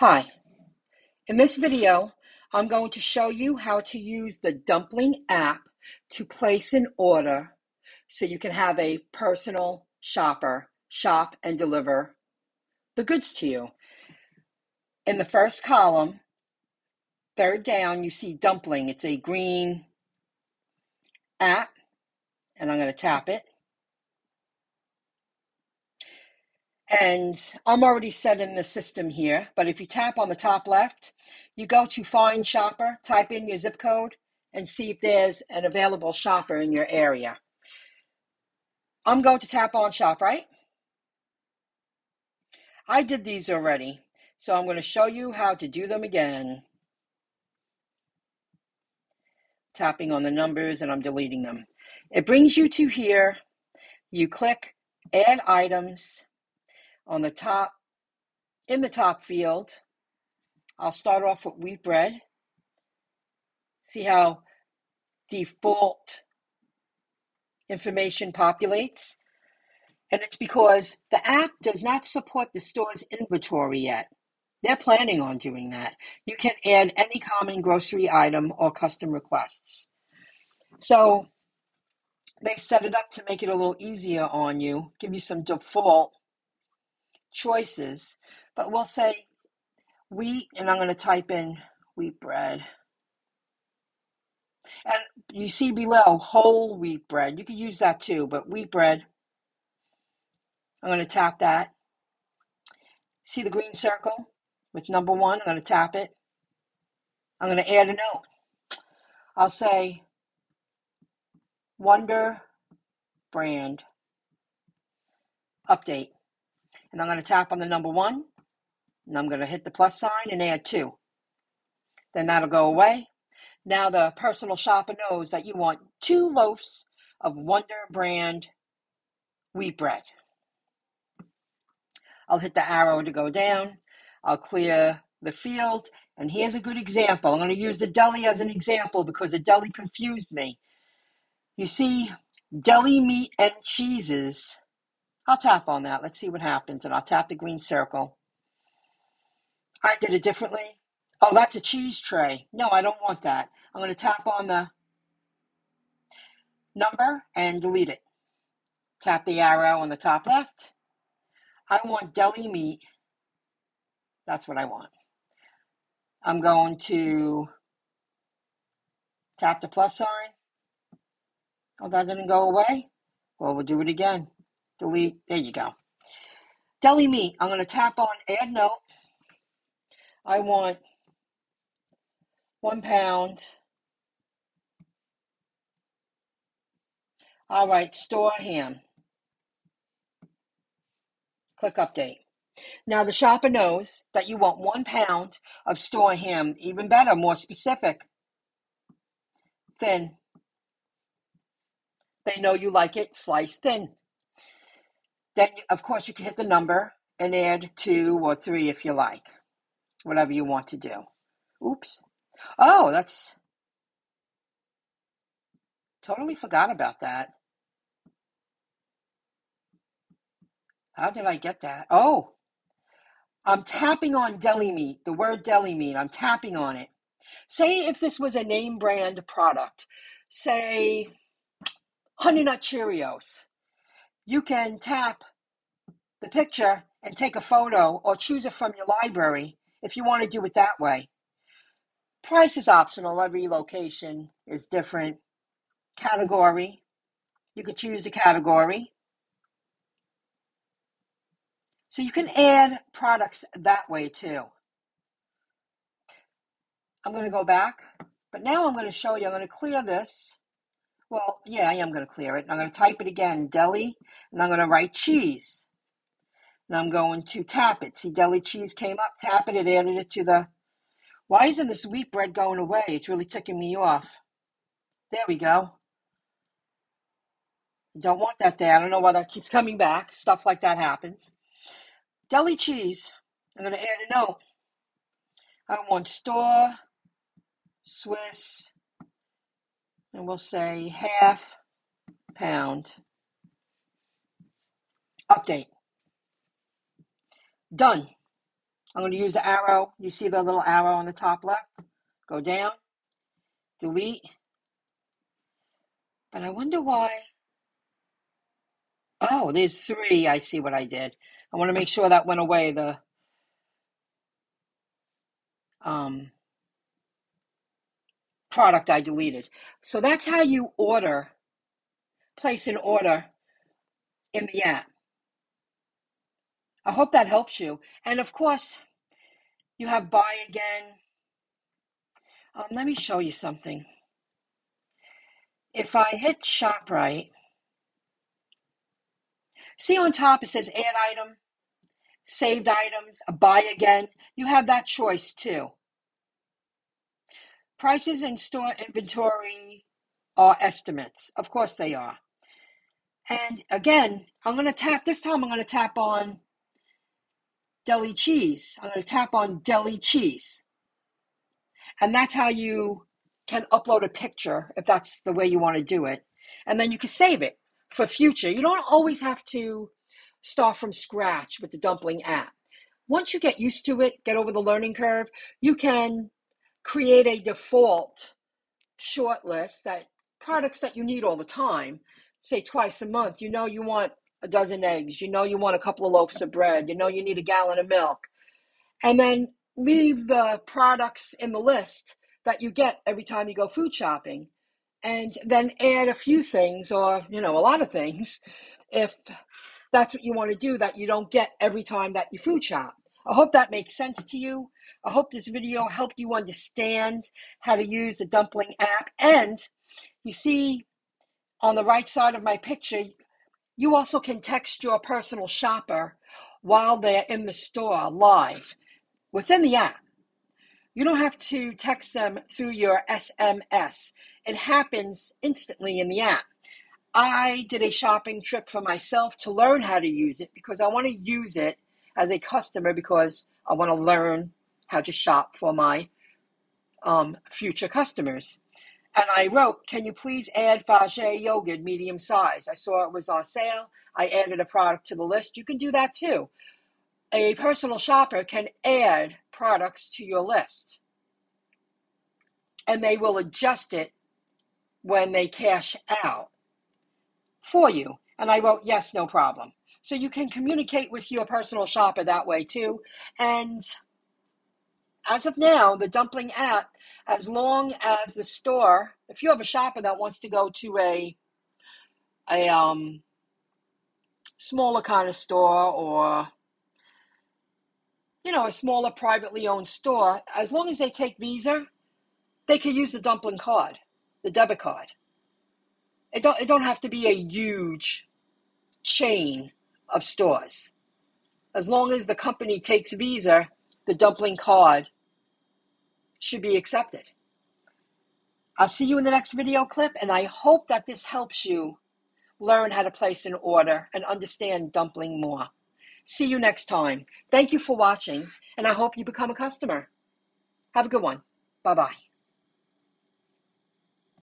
Hi, in this video, I'm going to show you how to use the Dumpling app to place an order so you can have a personal shopper shop and deliver the goods to you. In the first column, third down, you see Dumpling. It's a green app, and I'm going to tap it. And I'm already set in the system here, but if you tap on the top left, you go to Find Shopper, type in your zip code, and see if there's an available shopper in your area. I'm going to tap on ShopRite. I did these already, so I'm going to show you how to do them again. Tapping on the numbers, and I'm deleting them. It brings you to here. You click Add Items. On the top, in the top field, I'll start off with wheat bread. See how default information populates. And it's because the app does not support the store's inventory yet. They're planning on doing that. You can add any common grocery item or custom requests. So they set it up to make it a little easier on you, give you some default choices, but we'll say wheat, and I'm going to type in wheat bread. And you see below whole wheat bread. You could use that too, but wheat bread, I'm going to tap that. See the green circle with number one? I'm going to tap it. I'm going to add a note. I'll say Wonder brand update. And I'm going to tap on the number one, and I'm going to hit the plus sign and add two. Then that'll go away. Now the personal shopper knows that you want 2 loaves of Wonder brand wheat bread. I'll hit the arrow to go down. I'll clear the field. And here's a good example. I'm going to use the deli as an example because the deli confused me. You see, deli meat and cheeses. I'll tap on that. Let's see what happens. And I'll tap the green circle. I did it differently. Oh, that's a cheese tray. No, I don't want that. I'm going to tap on the number and delete it. Tap the arrow on the top left. I want deli meat. That's what I want. I'm going to tap the plus sign. Oh, that didn't go away. Well, we'll do it again. Delete. There you go. Deli meat. I'm going to tap on add note. I want 1 pound. All right. Store ham. Click update. Now the shopper knows that you want 1 pound of store ham. Even better, more specific. Thin. They know you like it sliced thin. Then, of course, you can hit the number and add 2 or 3 if you like, whatever you want to do. Oops. Oh, that's totally forgot about that. How did I get that? Oh, I'm tapping on deli meat, the word deli meat. I'm tapping on it. Say if this was a name brand product, say Honey Nut Cheerios. You can tap the picture and take a photo or choose it from your library if you want to do it that way. Price is optional. Every location is different. Category. You could choose the category. So you can add products that way too. I'm going to go back, but now I'm going to show you. I'm going to clear this. Well, yeah, I am going to clear it. And I'm going to type it again, deli, and I'm going to write cheese. And I'm going to tap it. See, deli cheese came up, tap it, it added it to the... Why isn't this wheat bread going away? It's really ticking me off. There we go. Don't want that there. I don't know why that keeps coming back. Stuff like that happens. Deli cheese. I'm going to add a note. I want store, Swiss... And we'll say 1/2 pound. Update. Done. I'm going to use the arrow. You see the little arrow on the top left? Go down, delete. But I wonder why. Oh, there's three. I see what I did. I want to make sure that went away. The product I deleted. So that's how you order, place an order in the app. I hope that helps you. And of course, you have buy again. Let me show you something. If I hit ShopRite, see on top it says add item, saved items, a buy again. You have that choice too. Prices in store inventory are estimates. Of course they are. And again, I'm going to tap, this time I'm going to tap on deli cheese. I'm going to tap on deli cheese. And that's how you can upload a picture if that's the way you want to do it. And then you can save it for future. You don't always have to start from scratch with the Dumpling app. Once you get used to it, get over the learning curve, you can create a default short list that products that you need all the time, say twice a month. You know you want a dozen eggs, you know you want a couple of loaves of bread, you know you need a gallon of milk, and then leave the products in the list that you get every time you go food shopping, and then add a few things or, you know, a lot of things if that's what you want to do that you don't get every time that you food shop. I hope that makes sense to you. I hope this video helped you understand how to use the Dumpling app. And you see on the right side of my picture, you also can text your personal shopper while they're in the store live within the app. You don't have to text them through your SMS. It happens instantly in the app. I did a shopping trip for myself to learn how to use it because I want to use it as a customer because I want to learn how to shop for my future customers. And I wrote, can you please add Fage yogurt medium size? I saw it was on sale. I added a product to the list. You can do that too. A personal shopper can add products to your list. And they will adjust it when they cash out for you. And I wrote, yes, no problem. So you can communicate with your personal shopper that way too. And as of now, the Dumpling app, as long as the store, if you have a shopper that wants to go to a smaller kind of store or, you know, a smaller privately owned store, as long as they take Visa, they can use the Dumpling card, the debit card. It don't have to be a huge chain of stores. As long as the company takes Visa, the Dumpling card should be accepted. I'll see you in the next video clip, and I hope that this helps you learn how to place an order and understand Dumpling more. See you next time. Thank you for watching, and I hope you become a customer. Have a good one. Bye-bye.